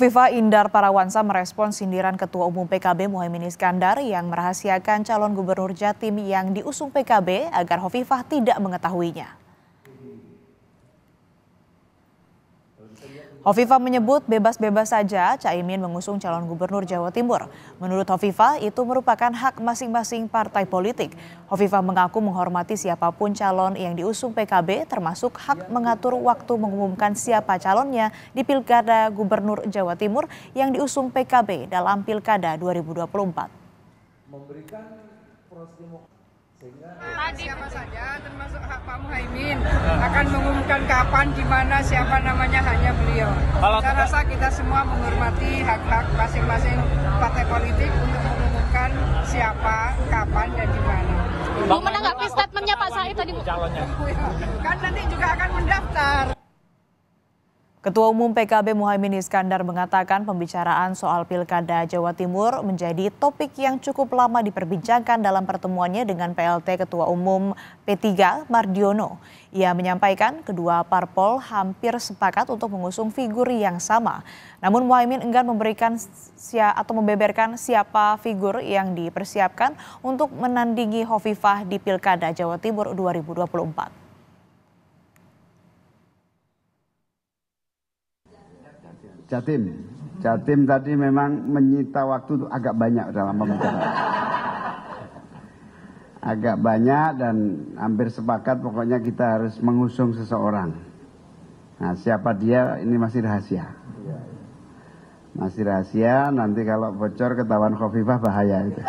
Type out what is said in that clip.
Khofifah Indar Parawansa merespons sindiran Ketua Umum PKB Muhaimin Iskandar yang merahasiakan calon gubernur Jatim yang diusung PKB agar Khofifah tidak mengetahuinya. Khofifah menyebut bebas-bebas saja Caimin mengusung calon gubernur Jawa Timur. Menurut Khofifah, itu merupakan hak masing-masing partai politik. Khofifah mengaku menghormati siapapun calon yang diusung PKB, termasuk hak mengatur waktu mengumumkan siapa calonnya di Pilkada Gubernur Jawa Timur yang diusung PKB dalam Pilkada 2024. Memberikan siapa saja termasuk hak Pak Muhaimin akan mengumumkan kapan, di mana, siapa namanya hanya beliau. Saya rasa kita semua menghormati hak-hak masing-masing partai politik untuk mengumumkan siapa, kapan, dan di mana. Mau menanggapi statementnya Pak Said tadi, Bu? Kan nanti juga akan mendaftar. Ketua Umum PKB Muhaimin Iskandar mengatakan pembicaraan soal Pilkada Jawa Timur menjadi topik yang cukup lama diperbincangkan dalam pertemuannya dengan PLT Ketua Umum P3 Mardiono. Ia menyampaikan kedua parpol hampir sepakat untuk mengusung figur yang sama. Namun Muhaimin enggan membeberkan siapa figur yang dipersiapkan untuk menandingi Khofifah di Pilkada Jawa Timur 2024. Jatim tadi memang menyita waktu agak banyak dalam pembicaraan. Agak banyak dan hampir sepakat pokoknya kita harus mengusung seseorang. Nah, siapa dia ini masih rahasia. Nanti kalau bocor ketahuan Khofifah bahaya itu.